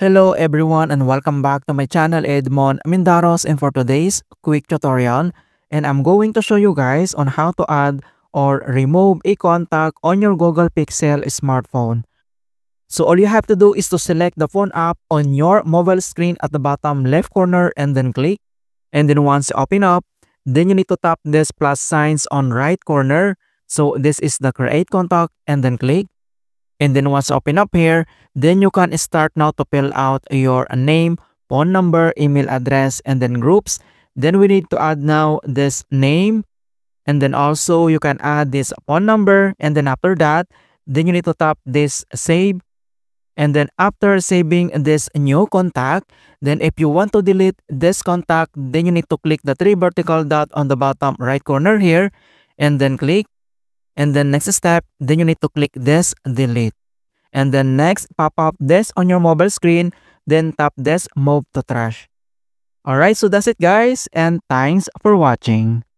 Hello everyone and welcome back to my channel Edmund Mindaros, and for today's quick tutorial I'm going to show you guys on how to add or remove a contact on your Google Pixel smartphone. So all you have to do is to select the phone app on your mobile screen at the bottom left corner and then click. And then once you open up, then you need to tap this plus signs on right corner. So this is the create contact and then click. And then once you open up here, then you can start now to fill out your name, phone number, email address, and then groups. Then we need to add now this name. And then also you can add this phone number. And then after that, then you need to tap this save. And then after saving this new contact, then if you want to delete this contact, then you need to click the three vertical dot on the bottom right corner here. And then click. And then next step, then you need to click this delete. And then next, pop up this on your mobile screen. Then tap this move to trash. Alright, so that's it guys, and thanks for watching.